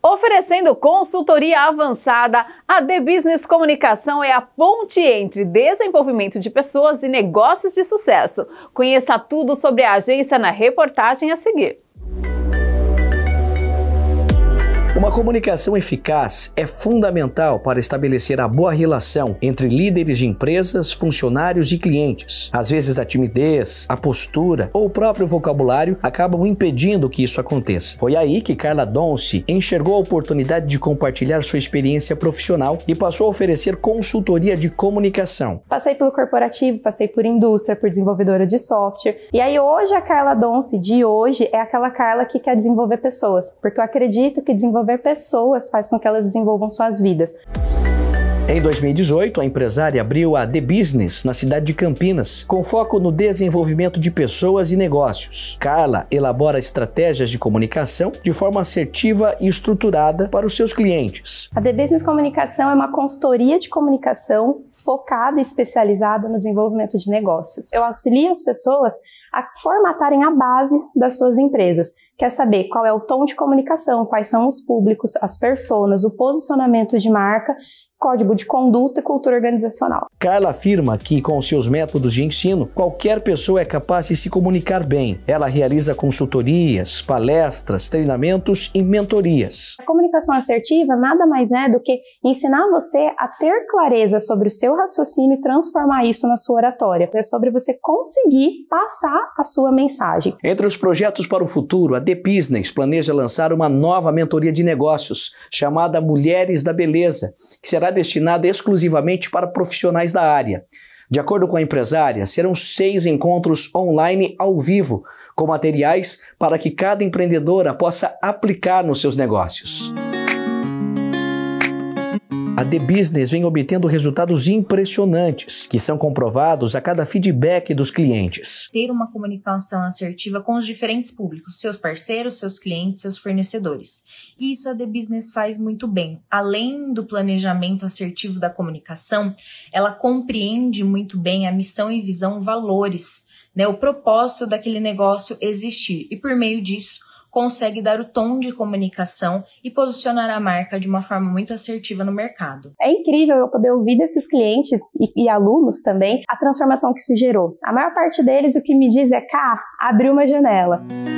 Oferecendo consultoria avançada, a D. Business Comunicação é a ponte entre desenvolvimento de pessoas e negócios de sucesso. Conheça tudo sobre a agência na reportagem a seguir. Uma comunicação eficaz é fundamental para estabelecer a boa relação entre líderes de empresas, funcionários e clientes. Às vezes a timidez, a postura ou o próprio vocabulário acabam impedindo que isso aconteça. Foi aí que Carla Dounce enxergou a oportunidade de compartilhar sua experiência profissional e passou a oferecer consultoria de comunicação. Passei pelo corporativo, passei por indústria, por desenvolvedora de software. E aí hoje a Carla Dounce de hoje é aquela Carla que quer desenvolver pessoas, porque eu acredito que desenvolver pessoas faz com que elas desenvolvam suas vidas. Em 2018, a empresária abriu a The Business na cidade de Campinas, com foco no desenvolvimento de pessoas e negócios. Carla elabora estratégias de comunicação de forma assertiva e estruturada para os seus clientes. A The Business Comunicação é uma consultoria de comunicação focada e especializada no desenvolvimento de negócios. Eu auxilio as pessoas a formatarem a base das suas empresas. Quer saber qual é o tom de comunicação, quais são os públicos, as personas, o posicionamento de marca, código de conduta e cultura organizacional. Carla afirma que, com seus métodos de ensino, qualquer pessoa é capaz de se comunicar bem. Ela realiza consultorias, palestras, treinamentos e mentorias. A comunicação assertiva nada mais é do que ensinar você a ter clareza sobre o seu raciocínio e transformar isso na sua oratória. É sobre você conseguir passar a sua mensagem. Entre os projetos para o futuro, a The Business planeja lançar uma nova mentoria de negócios, chamada Mulheres da Beleza, que será destinada exclusivamente para profissionais da área. De acordo com a empresária, serão 6 encontros online ao vivo, com materiais para que cada empreendedora possa aplicar nos seus negócios. A The Business vem obtendo resultados impressionantes, que são comprovados a cada feedback dos clientes. Ter uma comunicação assertiva com os diferentes públicos, seus parceiros, seus clientes, seus fornecedores. Isso a The Business faz muito bem. Além do planejamento assertivo da comunicação, ela compreende muito bem a missão e visão, valores, né? O propósito daquele negócio existir. E por meio disso, consegue dar o tom de comunicação e posicionar a marca de uma forma muito assertiva no mercado. É incrível eu poder ouvir desses clientes e alunos também a transformação que isso gerou. A maior parte deles o que me diz é: Cá, abriu uma janela.